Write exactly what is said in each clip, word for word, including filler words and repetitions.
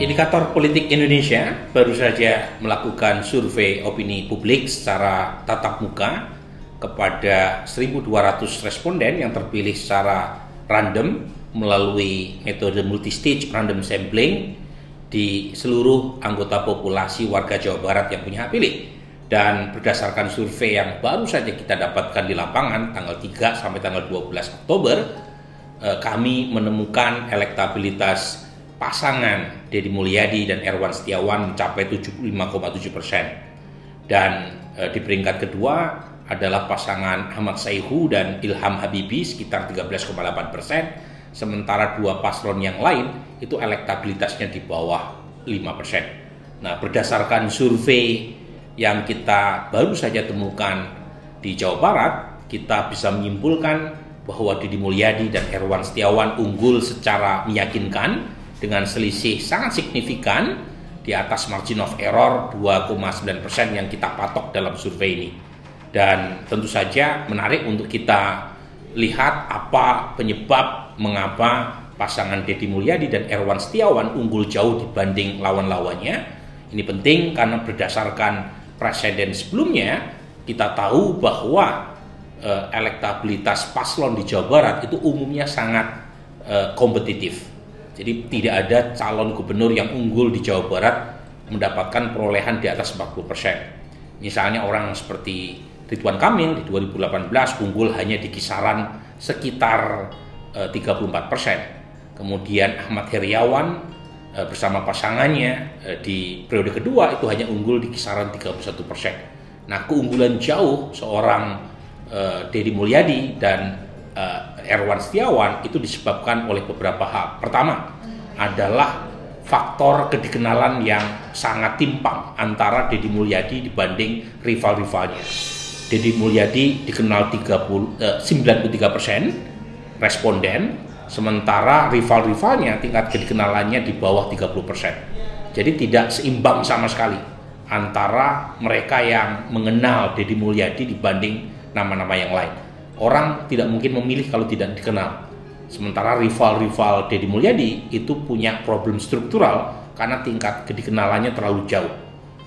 Indikator Politik Indonesia baru saja melakukan survei opini publik secara tatap muka kepada seribu dua ratus responden yang terpilih secara random melalui metode multistage random sampling di seluruh anggota populasi warga Jawa Barat yang punya hak pilih. Dan berdasarkan survei yang baru saja kita dapatkan di lapangan tanggal tiga sampai tanggal dua belas Oktober, kami menemukan elektabilitas pasangan Dedi Mulyadi dan Erwan Setiawan mencapai tujuh puluh lima koma tujuh persen, dan e, di peringkat kedua adalah pasangan Ahmad Saihu dan Ilham Habibi sekitar tiga belas koma delapan persen, sementara dua paslon yang lain itu elektabilitasnya di bawah lima persen. Nah, berdasarkan survei yang kita baru saja temukan di Jawa Barat, kita bisa menyimpulkan bahwa Dedi Mulyadi dan Erwan Setiawan unggul secara meyakinkan dengan selisih sangat signifikan di atas margin of error dua koma sembilan persen yang kita patok dalam survei ini. Dan tentu saja menarik untuk kita lihat apa penyebab mengapa pasangan Dedi Mulyadi dan Erwan Setiawan unggul jauh dibanding lawan-lawannya. Ini penting karena berdasarkan presiden sebelumnya, kita tahu bahwa eh, elektabilitas paslon di Jawa Barat itu umumnya sangat eh, kompetitif. Jadi tidak ada calon gubernur yang unggul di Jawa Barat mendapatkan perolehan di atas empat puluh persen. Misalnya orang seperti Ridwan Kamil di dua ribu delapan belas unggul hanya di kisaran sekitar eh, tiga puluh empat persen. Kemudian Ahmad Heriawan eh, bersama pasangannya eh, di periode kedua itu hanya unggul di kisaran tiga puluh satu persen. Nah, keunggulan jauh seorang eh, Dedi Mulyadi dan Erwan Setiawan itu disebabkan oleh beberapa hal. Pertama adalah faktor kedikenalan yang sangat timpang antara Dedi Mulyadi dibanding rival-rivalnya. Dedi Mulyadi dikenal sembilan puluh tiga persen responden, sementara rival-rivalnya tingkat kedikenalannya di bawah tiga puluh persen. Jadi tidak seimbang sama sekali antara mereka yang mengenal Dedi Mulyadi dibanding nama-nama yang lain. Orang tidak mungkin memilih kalau tidak dikenal. Sementara rival-rival Dedi Mulyadi itu punya problem struktural karena tingkat kedikenalannya terlalu jauh.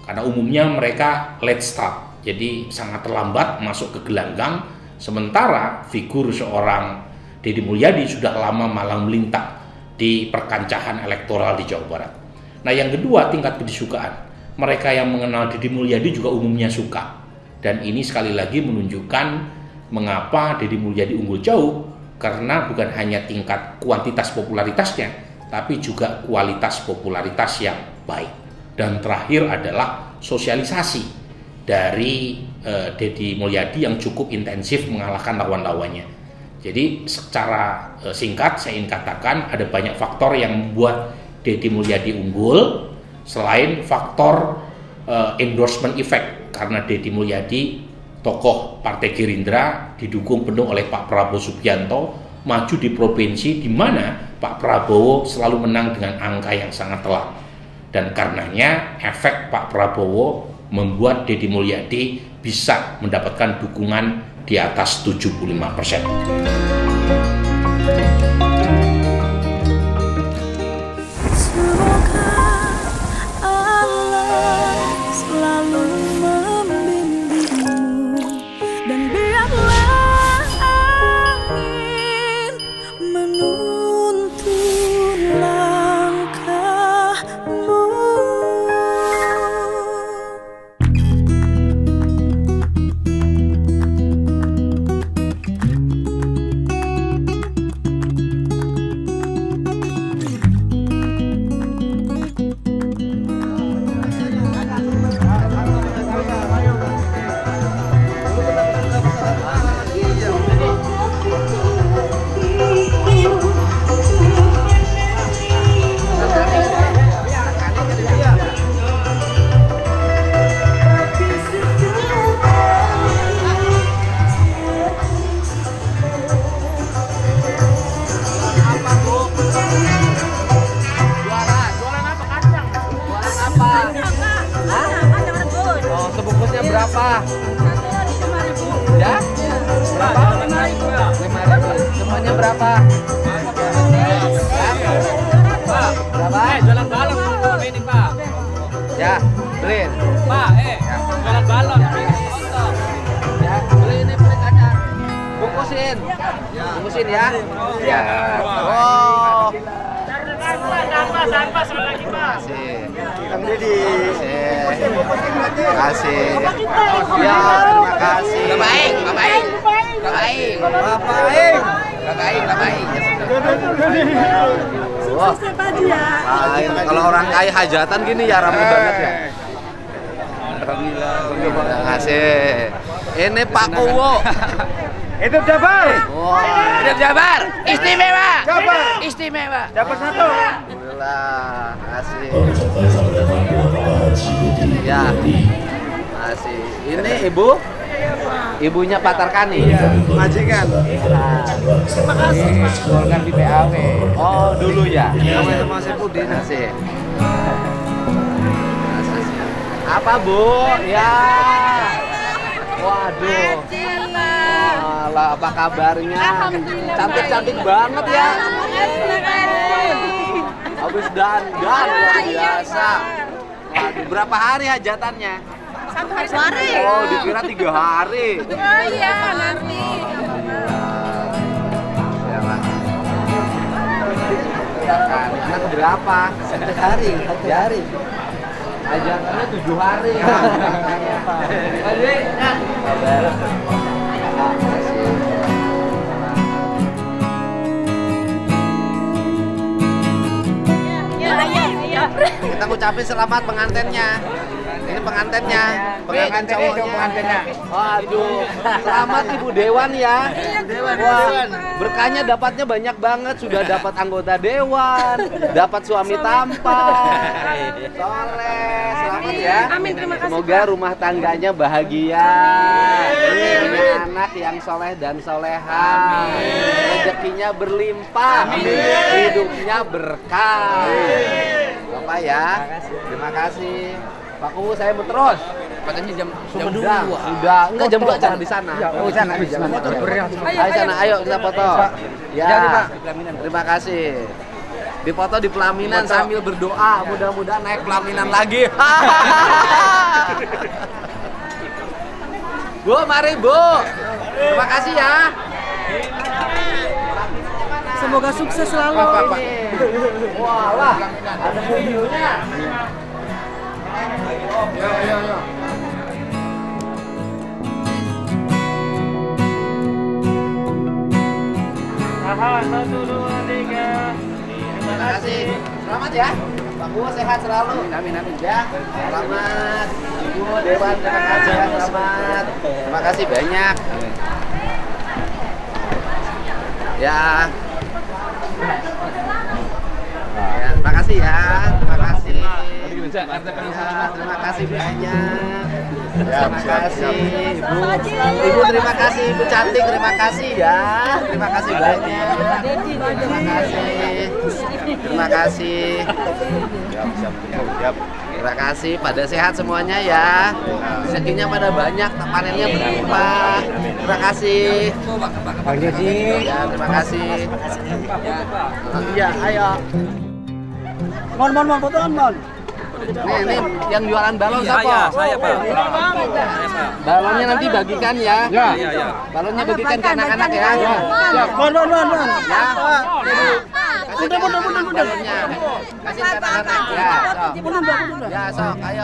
Karena umumnya mereka late start, jadi sangat terlambat masuk ke gelanggang. Sementara figur seorang Dedi Mulyadi sudah lama malang melintang di perkancahan elektoral di Jawa Barat. Nah, yang kedua tingkat kedisukaan. Mereka yang mengenal Dedi Mulyadi juga umumnya suka. Dan ini sekali lagi menunjukkan mengapa Dedi Mulyadi unggul jauh, karena bukan hanya tingkat kuantitas popularitasnya, tapi juga kualitas popularitas yang baik. Dan terakhir adalah sosialisasi dari eh, Dedi Mulyadi yang cukup intensif mengalahkan lawan-lawannya. Jadi secara eh, singkat saya ingin katakan ada banyak faktor yang membuat Dedi Mulyadi unggul, selain faktor eh, endorsement effect, karena Dedi Mulyadi tokoh Partai Gerindra didukung penuh oleh Pak Prabowo Subianto, maju di provinsi di mana Pak Prabowo selalu menang dengan angka yang sangat telak. Dan karenanya efek Pak Prabowo membuat Dedi Mulyadi bisa mendapatkan dukungan di atas tujuh puluh lima persen. Ya, beliin. Pak, eh, balon balon. Ya, beli ini beli kacang. Bungkusin. Bungkusin ya. Ya. Oh. Tanpa, tanpa, sekali lagi Pak. Terima kasih. Terima kasih. Ya, terima kasih. Baik, baik. Baik. Baik. Baik, baik. Wah. Kalau orang kaya hajatan gini ya ramai banget ya. Alhamdulillah. Terima kasih. Ini Pak Kuwo. Hidup Jabar. Wow. Hidup Jabar. Istimewa. Jabar. Istimewa. Jabar satu. Alhamdulillah. Kasih. Ya. Kasih. Ini ibu. Ibunya Pak Tarkani. Iya. Majikan. Terima kasih. Golkar di P A W. Oh dulu ya. Sama-sama Sepudin. Kasih. Apa bu? Ya. Waduh. Alah, apa kabarnya? Cantik-cantik banget ya. Habis dandan luar biasa. Waduh, berapa hari hajatannya? Satu hari. Oh, dikira tiga hari. Oh iya, nanti. Anak berapa? Satu hari, satu hari. Hajatannya tujuh hari. Kita ucapin selamat pengantennya. Ini pengantennya, pengantin cowoknya. Pengantennya. Waduh, selamat Ibu Dewan ya. Wah, berkahnya dapatnya banyak banget. Sudah dapat anggota Dewan, dapat suami tampan, soleh. Selamat ya. Amin, terima kasih. Semoga rumah tangganya bahagia. Anak yang soleh dan soleha. Rezekinya berlimpah. Hidupnya berkah. Bapak ya, terima kasih. Pak Kuwu, saya mau terus. Katanya jam dua. Sudah, enggak jam dua acara di sana. Oh, di sana. Ayo sana, ayo kita foto. Ya, terima kasih. Dipoto di pelaminan sambil berdoa, mudah-mudahan naik pelaminan lagi. Bu, mari Bu. Terima kasih ya. Semoga sukses selalu. Wah, lah. Ada videonya. Ya, ya, ya. Satu, dua, tiga. Terima kasih. Selamat ya. Pak Kuwo sehat selalu. Amin, amin ya. Selamat. Ibu Dewan terima kasih. Selamat. Terima kasih banyak. Ya. Ya, terima kasih ya. Terima kasih. Ya, terima kasih banyak. Terima kasih Ibu. Ibu terima kasih, Ibu cantik terima kasih ya. Terima kasih banyak. Terima kasih. Terima kasih. Terima kasih pada sehat semuanya ya. Rezekinya pada banyak, panennya berlimpah. Terima kasih. Ya, terima kasih. Iya, ayo. Mon mon mon foto mon. Nih, ini yang jualan balon siapa? Saya, saya, Pak. Balonnya nanti bagikan ya. Ya, ya. Balonnya bagikan ke anak-anak ya. Siap. Balon, balon, balon. Ya. Udah, udah, udah, udah. Kasih ke anak-anak ya. Ya, sok. Ayo,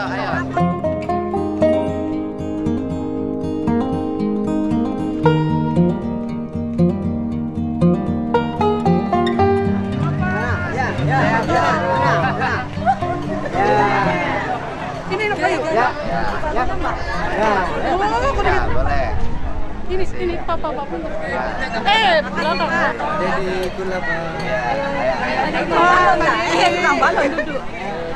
ayo. Ya, ya, ya. Ya, ya, ya, boleh. Ini, ini papa, papa. Eh, belakang. Jadi gulab. Ini tukang balon duduk.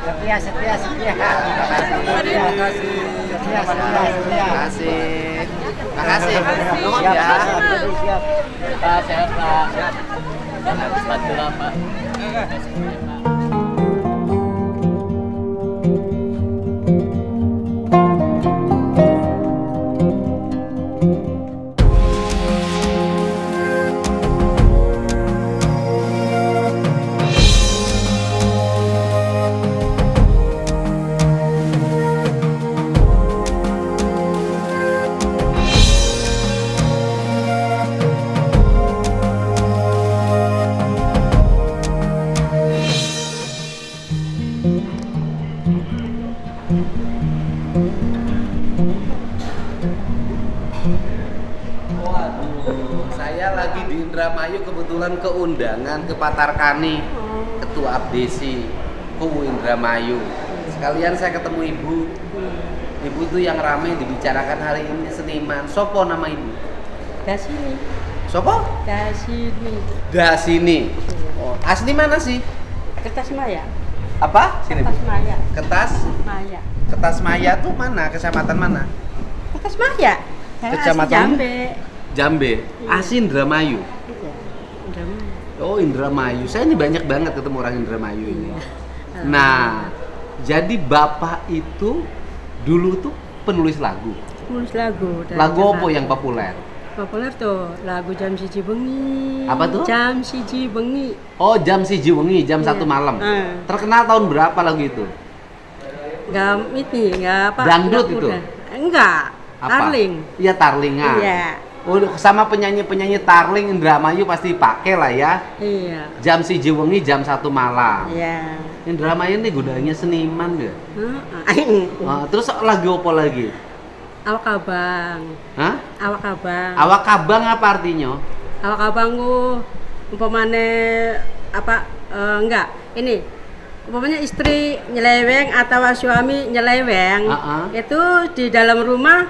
Setia, setia, setia. Terima kasih. Terima kasih. Terima kasih. Terima kasih. Terima kasih. Ya. Pak, sehat Pak. Selamat malam Pak. Waduh, saya lagi di Indramayu kebetulan keundangan ke Patarkani, Ketua Abdesi Kubu Indramayu. Sekalian saya ketemu ibu. Ibu tuh yang ramai dibicarakan hari ini seniman. Sopo nama ibu? Dasini. Sopo? Dasini. Dasini. Oh, asli mana sih? Kertas Maya. Apa? Sini. Kertas Maya. Kertas Maya. Kertas Maya tuh mana? Kecamatan mana? Kertas Maya. Kecamatan Jambe. Jambe. Asin Indramayu. Iya. Indramayu. Oh, Indramayu. Saya ini banyak banget ketemu orang Indramayu ini. Iya. Nah, jadi bapak itu dulu tuh penulis lagu. Penulis lagu. Lagu apa yang populer? Populer tuh lagu Jam Siji Bengi. Apa tuh? Jam Siji Bengi. Oh, Jam Siji Bengi, jam yeah. satu malam. Uh. Terkenal tahun berapa lagu itu? Enggak ini, enggak apa. Dangdut itu? Enggak. Apa? Tarling. Iya, tarlingan. Iya. Oh, sama penyanyi-penyanyi tarling Indramayu pasti pakai lah ya. Iya. Jam Siji Bengi, jam satu malam. Iya. Indramayu ini gudangnya seniman gak? Heeh. Nah, terus lagu apa lagi? Awak abang. Hah? Awak abang. Awak abang apa artinya? Awak abang ku umpamane apa e, enggak, ini umpamanya istri nyeleweng atau suami nyeleweng. Uh-uh. Itu di dalam rumah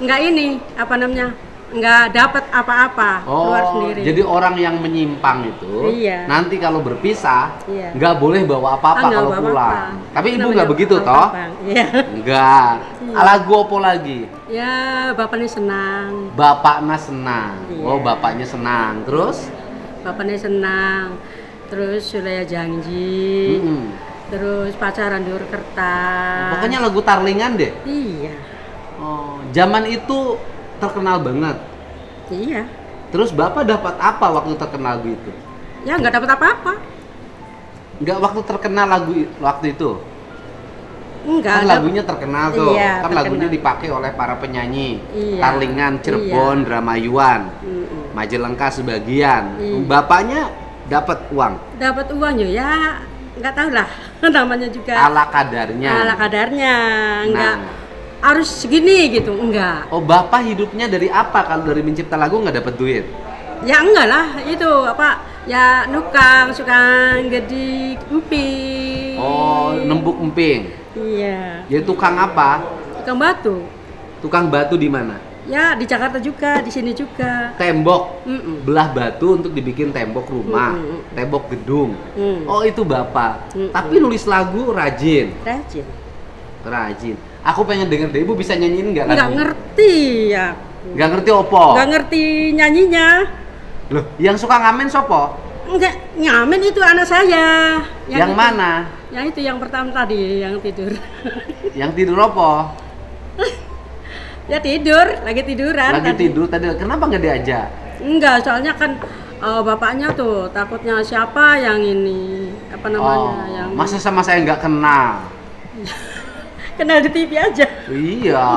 enggak ini apa namanya? Enggak dapat apa-apa, oh, keluar sendiri. Jadi orang yang menyimpang itu iya. nanti kalau berpisah iya. enggak boleh bawa apa-apa ah, kalau pulang. Apa. Tapi ibu enggak begitu apa -apa. toh? Iya. Enggak. Lagu apa lagi? Ya, bapaknya senang. Bapaknya senang. Iya. Oh, bapaknya senang. Terus? Bapaknya senang. Terus Sulaya janji. Mm -hmm. Terus pacaran di kertas. Pokoknya lagu tarlingan deh. Iya. Oh, zaman itu terkenal banget. Iya. Terus bapak dapat apa waktu terkenal gitu? Ya, nggak dapat apa-apa. Nggak waktu terkenal lagu waktu itu. Enggak, kan lagunya terkenal tuh, iya, kan terkenal. Lagunya dipakai oleh para penyanyi iya. Tarlingan, Cirebon, iya. Dramayuan, mm-mm. Majalengka sebagian. Iya. Bapaknya dapat uang? Dapat uangnya ya, nggak tahu lah, namanya juga ala kadarnya. Ala kadarnya, enggak nah. harus segini gitu, enggak. Oh, bapak hidupnya dari apa? Kalau dari mencipta lagu nggak dapat duit? Ya enggak lah, itu apa? Ya nukang, suka gedik, emping. Oh, nembuk emping. Iya. Jadi tukang apa? Tukang batu. Tukang batu di mana? Ya di Jakarta juga, di sini juga. Tembok. Mm -mm. Belah batu untuk dibikin tembok rumah, mm -mm. tembok gedung. Mm. Oh, itu bapak. Mm -mm. Tapi nulis lagu rajin. Rajin. Rajin. Aku pengen denger deh, ibu bisa nyanyiin nggak? Nggak ngerti ya. Nggak ngerti opo. Nggak ngerti nyanyinya. Loh, yang suka ngamen sopo? Enggak, ngamen itu anak saya. Yang, yang itu, mana? Yang itu yang pertama tadi, yang tidur. Yang tidur apa? Ya tidur, lagi tiduran. Lagi tadi. tidur tadi. Kenapa nggak diajak? Enggak, soalnya kan uh, bapaknya tuh takutnya siapa yang ini apa namanya? Oh, yang masa sama saya nggak kenal? Kenal di T V aja. Iya.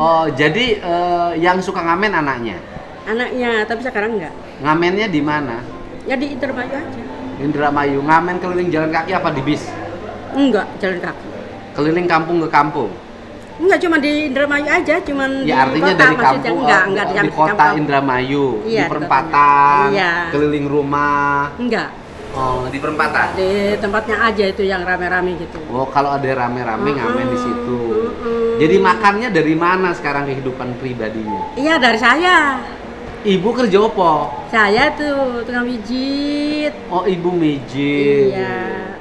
Oh, jadi uh, yang suka ngamen anaknya? Anaknya, tapi sekarang enggak. Ngamennya di mana? Ya di Indramayu aja. Indramayu, ngamen keliling jalan kaki apa di bis? Enggak, jalan kaki. Keliling kampung ke kampung? Enggak, cuma di Indramayu aja, cuma ya, di kota dari maksudnya kampung, enggak, enggak di, di kota kampung. Indramayu, iya, di perempatan, iya. keliling rumah. Enggak. Oh, di perempatan? Di tempatnya aja itu yang rame-rame gitu. Oh, kalau ada rame-rame uh-uh. ngamen di situ. Uh-uh. Jadi makannya dari mana sekarang kehidupan pribadinya? Iya, dari saya. Ibu kerja apa? Saya tuh tukang mijit. Oh, ibu mijit. Iya.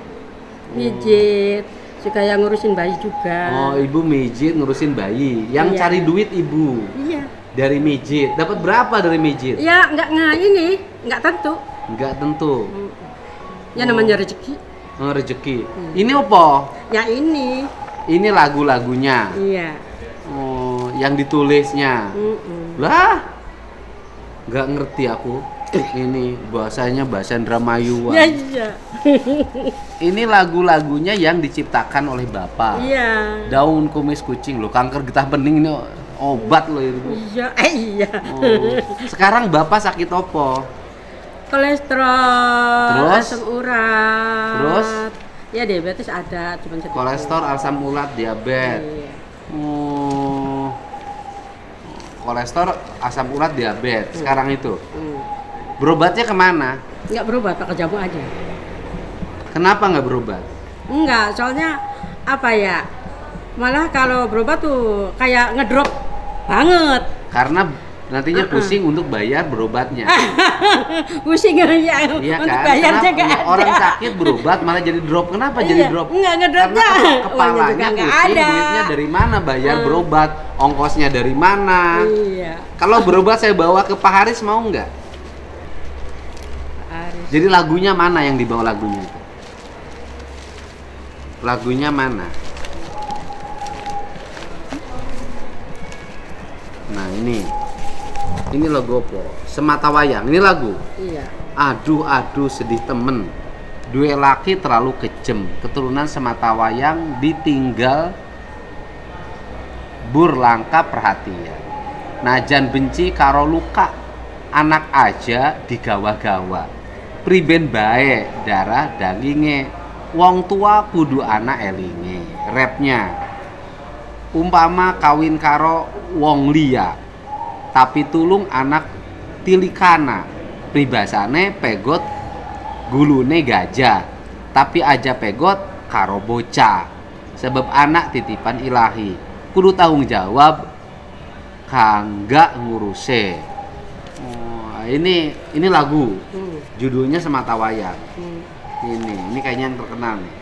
Mijit. Suka yang ngurusin bayi juga. Oh, ibu mijit ngurusin bayi. Yang iya. cari duit ibu. Iya. Dari mijit. Dapat berapa dari mijit? Ya, enggak enggak ini, enggak tentu. Enggak tentu. Ya namanya rezeki. Oh, rezeki. Hmm. Ini apa? Ya ini. Ini lagu-lagunya. Iya. Oh, yang ditulisnya. Mm-mm. Lah. Nggak ngerti aku ini bahasanya bahasa Indramayuan. Ya, iya. Ini lagu-lagunya yang diciptakan oleh bapak. Iya. Daun kumis kucing loh, kanker getah bening ini obat loh itu. Iya, iya. Oh. Sekarang bapak sakit opo? Kolesterol. Terus? Asam urat. Terus? Ya diabetes ada, cuman sedikit. Kolesterol, asam urat, diabetes. Iya. Hmm, kolesterol, asam urat, diabetes. Hmm. Sekarang itu. Hmm. Berobatnya kemana? Nggak berobat, pakai jamu aja. Kenapa nggak berobat? Enggak, soalnya apa ya? Malah kalau berobat tuh kayak ngedrop banget. Karena nantinya uh-uh. pusing untuk bayar berobatnya. Pusing ya, iya untuk kan? Bayarnya nggak ada. Orang sakit berobat malah jadi drop. Kenapa iya. jadi drop? Nggak ngedropnya. Karena kepalanya pusing, ada. Duitnya dari mana bayar uh. berobat, ongkosnya dari mana? Iya. Kalau berobat saya bawa ke Pak Haris mau nggak? Jadi lagunya mana yang dibawa lagunya itu? Lagunya mana? Nah ini. Ini logo apa? Semata Wayah. Ini lagu. Iya. Aduh aduh sedih temen. Dua laki terlalu kejem. Keturunan Semata Wayang ditinggal burlangka perhatian. Najan benci karo luka. Anak aja digawa-gawa. Priben bae darah daginge. Wong tua kudu anak elinge. Rapnya. Umpama kawin karo wong liya. Tapi tulung anak tilikana pribasane pegot gulune gajah tapi aja pegot karo bocah sebab anak titipan ilahi kudu tanggung jawab kangga nguruse. Oh, ini ini lagu judulnya Semata Wayang. Ini ini kayaknya yang terkenal nih.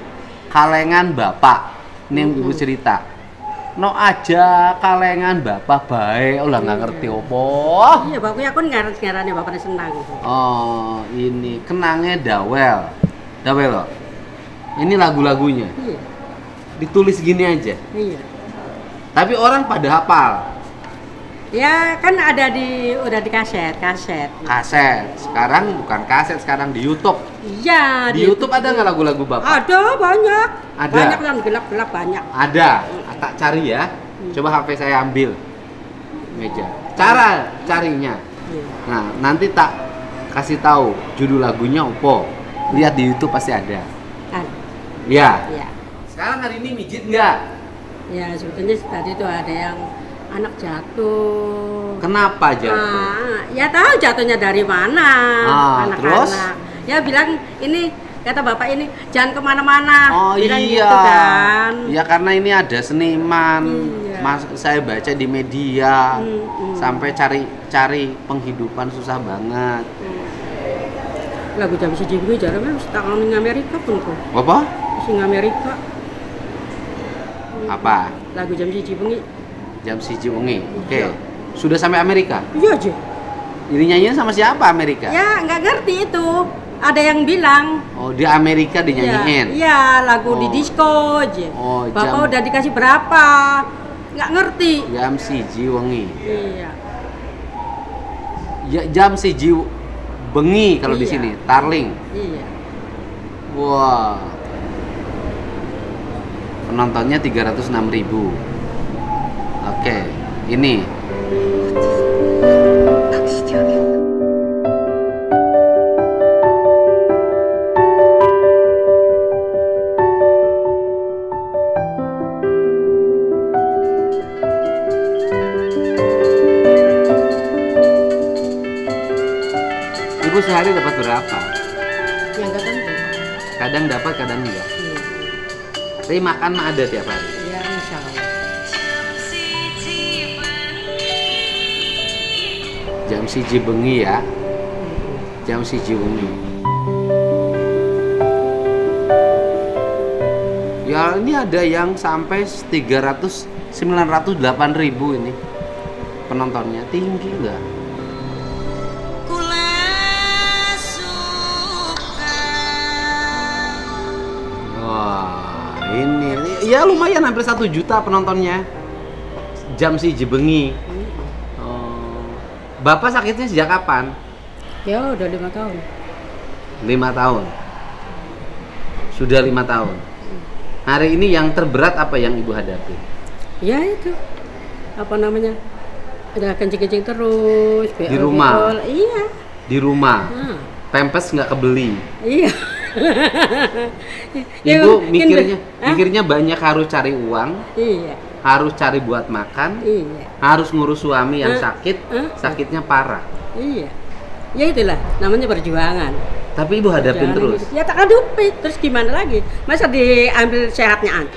Kalengan bapak ini yang ibu cerita. No aja kalengan bapak baik, ulah nggak ngerti opo. Iya bapaknya aku ngarang ngarangnya bapaknya senang. Oh ini kenangnya dawel, dawel loh. Ini lagu-lagunya. Iya. Ditulis gini aja. Iya. Tapi orang pada hafal. Ya kan ada di udah di kaset, kaset. Kaset. Sekarang bukan kaset, sekarang di YouTube. Iya. Di, di YouTube, YouTube ada nggak lagu-lagu bapak? Ada banyak. Ada. Banyak kan gelap-gelap banyak. Ada. Tak cari ya, coba H P saya ambil meja. Cara carinya, nah nanti tak kasih tahu judul lagunya opo. Lihat di YouTube pasti ada. Ya. Ya. Sekarang hari ini mijit nggak? Ya sebetulnya tadi itu ada yang anak jatuh. Kenapa jatuh? Nah, ya tahu jatuhnya dari mana? Ah, anak-anak. Terus? Ya bilang ini. Kata bapak ini jangan kemana-mana. Oh bilang iya. Gitu kan. Ya karena ini ada seniman. Iya. Mas saya baca di media mm, mm. sampai cari-cari penghidupan susah banget. Lagu Jam Siji Bengi jarang memang setahun di Amerika pun kok. Apa? Sing Amerika. Apa? Lagu Jam Siji Bengi. Jam Siji Bengi. Oke. Okay. Sudah sampai Amerika? Iya aja. Ini nyanyian sama siapa Amerika? Ya nggak ngerti itu. Ada yang bilang oh di Amerika dinyanyiin? Iya, ya, lagu oh. di disco aja oh, bapak jam, udah dikasih berapa? Nggak ngerti Jam Siji Bengi. Iya ya, Jam Siji Bengi kalau iya. di sini, Tarling. Iya. Wah wow. Penontonnya tiga ratus enam ribu. Oke, okay. Ini sehari dapat berapa? Yang kadang kadang dapat, kadang enggak. Iya. Tapi makan mah ada tiap hari. Iya, insya Allah. Jam Siji Bengi ya. Jam Siji Bengi. Ya ini ada yang sampai tiga ratus, sembilan ratus delapan ribu ini penontonnya tinggi enggak? Ini ya lumayan hampir satu juta penontonnya Jam Siji Bengi. Oh. Bapak sakitnya sejak kapan? Ya udah lima tahun. Lima tahun. Sudah lima tahun. Hari ini yang terberat apa yang ibu hadapi? Ya itu apa namanya? Ada kencing-kencing terus. Di rumah. Iya. Di rumah. Nah. Pempes nggak kebeli. Iya. Ibu mikirnya, Hah? mikirnya banyak, harus cari uang, iya. harus cari buat makan, iya. harus ngurus suami yang Hah? sakit, Hah? sakitnya parah. Iya, ya itulah namanya perjuangan. Tapi ibu hadapin perjuangan terus. Ini. Ya tak hadapin, terus gimana lagi? Masa diambil sehatnya an?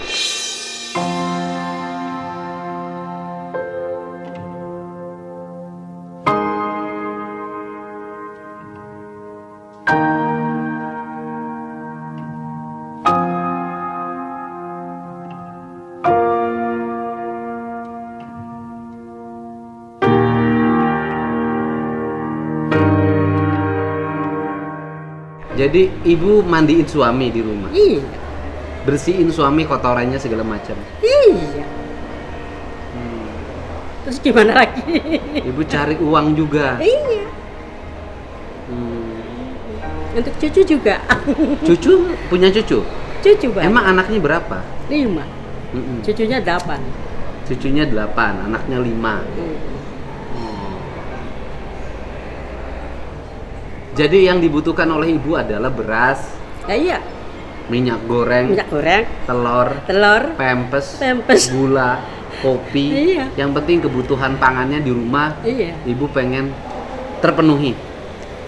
Jadi ibu mandiin suami di rumah? Iya. Bersihin suami kotorannya segala macam? Iya. Hmm. Terus gimana lagi? Ibu cari uang juga? Iya. Hmm. Untuk cucu juga. Cucu? Punya cucu? Cucu banyak. Emang anaknya berapa? Lima. Mm-mm. Cucunya delapan. Cucunya delapan, anaknya lima. Mm. Jadi yang dibutuhkan oleh ibu adalah beras, ya, iya. minyak goreng, minyak goreng, telur, telur, pempes, pempes, gula, kopi. Iya. Yang penting kebutuhan pangannya di rumah, iya. ibu pengen terpenuhi.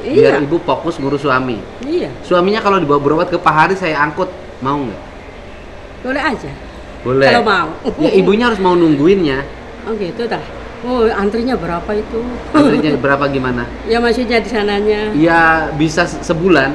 Iya. Biar ibu fokus ngurus suami. Iya. Suaminya kalau dibawa berobat ke Pak Hari saya angkut, mau nggak? Boleh aja. Boleh. Kalau mau. Ya ibunya harus mau nungguinnya. Oh gitu dah. Oh, antrinya berapa itu? Antrinya berapa gimana? Ya maksudnya di sananya. Ya bisa sebulan.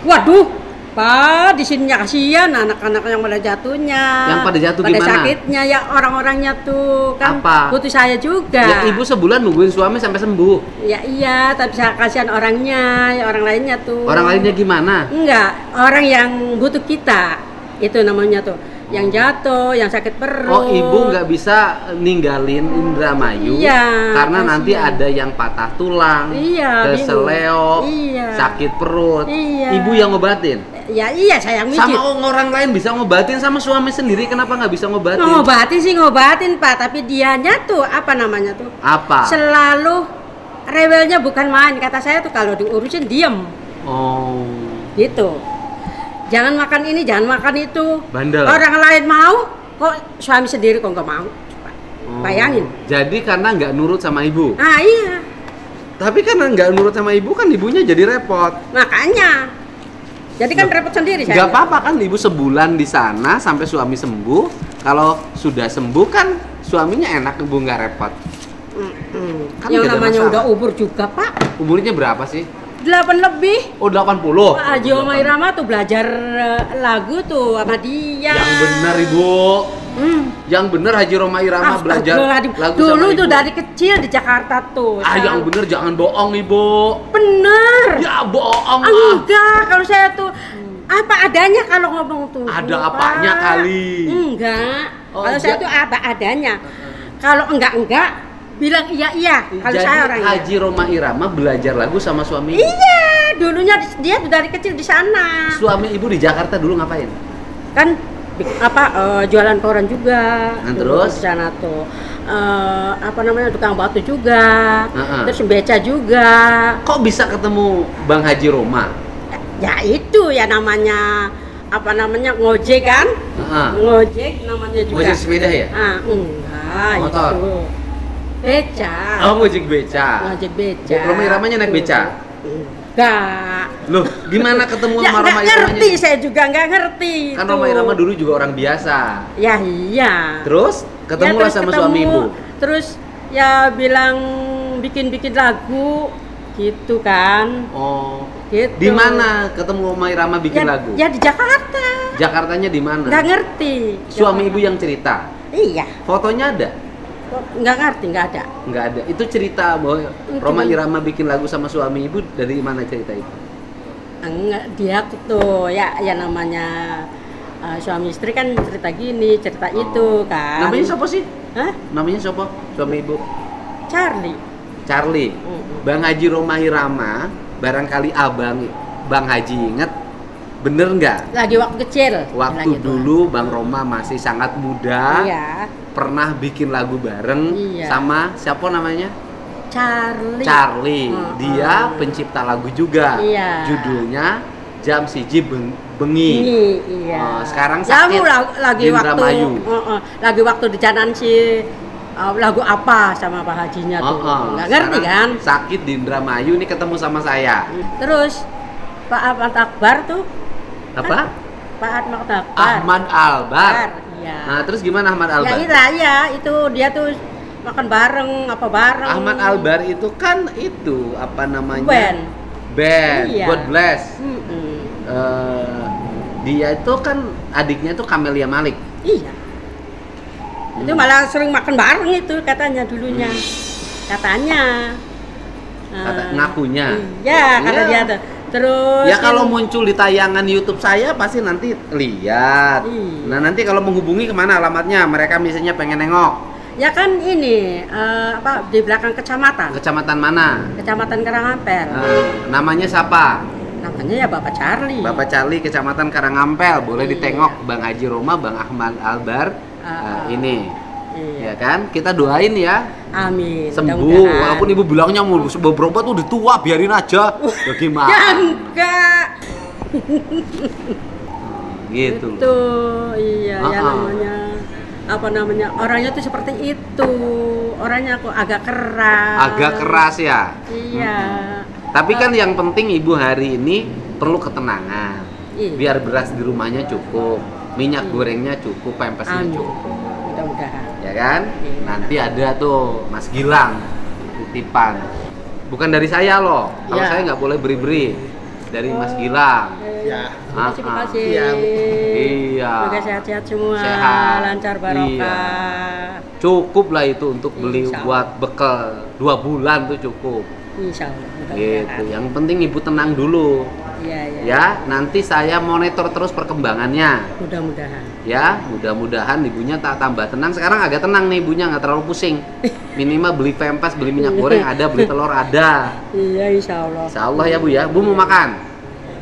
Waduh, Pak, di sini kasihan anak-anak yang pada jatuhnya. Yang pada jatuh pada gimana? Sakitnya ya orang-orangnya tuh kan. Apa? Butuh saya juga. Ya ibu sebulan nungguin suami sampai sembuh. Ya iya, tapi kasihan orangnya, ya orang lainnya tuh. Orang lainnya gimana? Enggak, orang yang butuh kita. Itu namanya tuh. Yang jatuh, yang sakit perut. Oh, ibu nggak bisa ninggalin Indramayu, iya, karena kasihan. Nanti ada yang patah tulang, iya, keseleo, iya. sakit perut. Iya. Ibu yang ngobatin. Ya iya, sayang mijit. Sama orang lain bisa ngobatin, sama suami sendiri kenapa nggak bisa ngobatin? Ngobatin sih ngobatin Pak, tapi dianya tuh apa namanya tuh? Apa? Selalu rewelnya bukan main. Kata saya tuh kalau diurusin diem. Oh. Gitu. Jangan makan ini, jangan makan itu. Bandel. Orang lain mau, kok suami sendiri kok nggak mau. Coba. Oh. Bayangin. Jadi karena nggak nurut sama ibu. Ah iya. Tapi karena nggak nurut sama ibu kan ibunya jadi repot. Makanya. Jadi kan repot sendiri. Nggak apa-apa kan ibu sebulan di sana sampai suami sembuh. Kalau sudah sembuh kan suaminya enak, ibu nggak repot. Mm-mm. Kan yang namanya udah umur juga Pak. Umurnya berapa sih? delapan lebih. Oh, delapan puluh. Pak Rhoma Irama tuh belajar lagu tuh sama dia. Yang benar, Ibu. Hmm. Yang benar Haji Rhoma Irama ah, belajar lagu dulu tuh dari kecil di Jakarta tuh. Ah, yang benar jangan bohong, Ibu. Bener. Ya, bohong. Enggak, kalau saya tuh apa adanya kalau ngomong tuh. Ada Pak. Apanya kali? Enggak. Oh, kalau saya tuh apa adanya. Kalau enggak-enggak bilang iya iya kalau saya orang Haji Rhoma Irama belajar lagu sama suami. Iya, dulunya dia dari kecil di sana. Suami ibu di Jakarta dulu ngapain? Kan apa uh, jualan koran juga. Nah, terus di sana tuh uh, apa namanya tukang batu juga. Uh-huh. Terus beca juga. Kok bisa ketemu Bang Haji Rhoma? Ya itu ya namanya apa namanya ngojek kan? Uh-huh. Ngojek namanya juga. Ngojek sepeda ya? Ah, enggak. Motor. Itu. Beca. Oh, ngojek beca. Ngojek beca. Rhoma Iramanya naik beca? Enggak. Loh, gimana ketemu sama Rhoma Iramanya? Ngerti, saya juga nggak ngerti. Kan Rhoma Irama dulu juga orang biasa. Ya iya. Terus ketemulah ya, sama ketemu, suami ibu. Terus ya bilang bikin-bikin lagu gitu kan. Oh. Gitu. Di mana ketemu Rhoma Irama bikin ya, lagu? Ya di Jakarta. Jakartanya di mana? Nggak ngerti. Suami Jakarta. Ibu yang cerita. Iya. Fotonya ada? Nggak ngerti, nggak ada. Nggak ada. Itu cerita bahwa Rhoma Irama bikin lagu sama suami ibu dari mana cerita itu? Enggak, dia tuh ya, ya namanya uh, suami istri kan cerita gini, cerita oh. itu kan. Namanya siapa sih? Hah? Namanya siapa? Suami ibu? Charlie. Charlie. Mm-hmm. Bang Haji Rhoma Irama, barangkali abang Bang Haji inget, bener nggak? Lagi waktu kecil. Waktu lagi dulu Bang Rhoma masih sangat muda. Iya. Pernah bikin lagu bareng iya. sama siapa namanya? Charlie. Charlie. Oh, dia oh. pencipta lagu juga. Iya. Judulnya Jam Siji Bengi. Bengi iya. Uh, sekarang sakit. Lalu, lagi Indramayu. Waktu uh, uh, lagi waktu di jalan si uh, lagu apa sama Pak Hajinya tuh. Uh, uh, nggak ngerti kan? Sakit di Indramayu ini ketemu sama saya. Terus Pak Ahmad Albar tuh. Apa? Pak Ahmad Albar. Ahmad Albar. Iya. Nah, terus gimana Ahmad Albar? Ya iya, ya, itu dia tuh makan bareng apa bareng. Ahmad Albar itu kan itu apa namanya? Band. Band. Iya. God Bless. Mm -mm. Uh, dia itu kan adiknya tuh Kamelia Malik. Iya. Hmm. Itu malah sering makan bareng itu katanya dulunya. Katanya. Kata, uh, ngakunya. Iya, karena dia tuh. Terus ya kalau muncul di tayangan YouTube saya pasti nanti lihat. Iya. Nah nanti kalau menghubungi kemana alamatnya? Mereka misalnya pengen nengok. Ya kan ini uh, apa di belakang kecamatan. Kecamatan mana? Kecamatan Karangampel. Uh, namanya siapa? Namanya ya Bapak Charlie. Bapak Charlie Kecamatan Karangampel. Boleh iya. ditengok Bang Haji Rhoma, Bang Ahmad Albar uh, uh, ini. Iya. Ya kan? Kita doain ya. Amin. Sembuh. Walaupun ibu bilangnya mau berobat udah tua, biarin aja. Bagaimana? Ya enggak. Gitu. Itu iya uh-uh. ya namanya apa namanya? Orangnya tuh seperti itu. Orangnya kok agak keras. Agak keras ya? Iya. Hmm. Tapi kan yang penting ibu hari ini perlu ketenangan. Iya. Biar beras di rumahnya cukup, minyak iya. gorengnya cukup, pempesnya Amin. cukup. Mudah-mudahan. Ya kan? Iya. Nanti ada tuh Mas Gilang kutipan. Bukan dari saya loh. Kalau ya. saya nggak boleh beri-beri. Dari Mas Gilang. Ya. Terima kasih, terima kasih. Ya. Iya. Semoga sehat-sehat semua. Sehat. Lancar barokah. Iya. Cukup lah itu untuk beli Insya buat bekal dua bulan tuh cukup. Insya Allah. Gitu. Yang penting ibu tenang dulu. Ya, ya. ya, nanti saya monitor terus perkembangannya. Mudah-mudahan. Ya, mudah-mudahan ibunya tak tambah tenang. Sekarang agak tenang nih ibunya, nggak terlalu pusing. Minimal beli pempes, beli minyak goreng ada, beli telur ada. Iya, Insya Allah. Insya Allah ya Bu ya. Bu mau makan?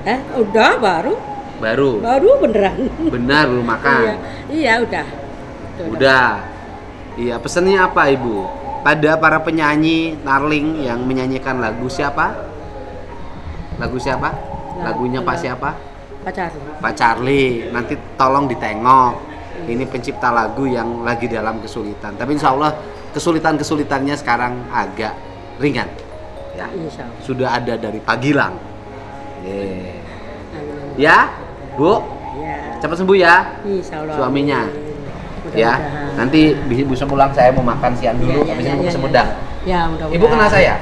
Eh, udah baru. Baru. Baru beneran. Benar belum makan. Iya, iya udah. Udah. udah. Iya, pesennya apa Ibu? Pada para penyanyi Narling yang menyanyikan lagu siapa? Lagu siapa? Lagunya Pak siapa? Pak Charlie. Pak Charlie. Nanti tolong ditengok. Ini pencipta lagu yang lagi dalam kesulitan. Tapi insya Allah kesulitan-kesulitannya sekarang agak ringan. Ya. Sudah ada dari Pak Gilang. Yeah. Ya, Bu. Cepat sembuh ya. Suaminya. Ya. Nanti ibu pulang saya mau makan siang dulu. Habis itu ibu semudang. Ibu kenal saya?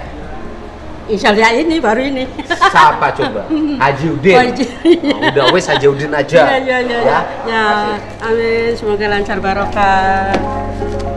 Insya Allah ini baru ini. Siapa coba? Haji Udin. Oh, udah wes Haji Udin aja. Ya, ya, ya, ya. Ya. Amin. Semoga lancar barokah.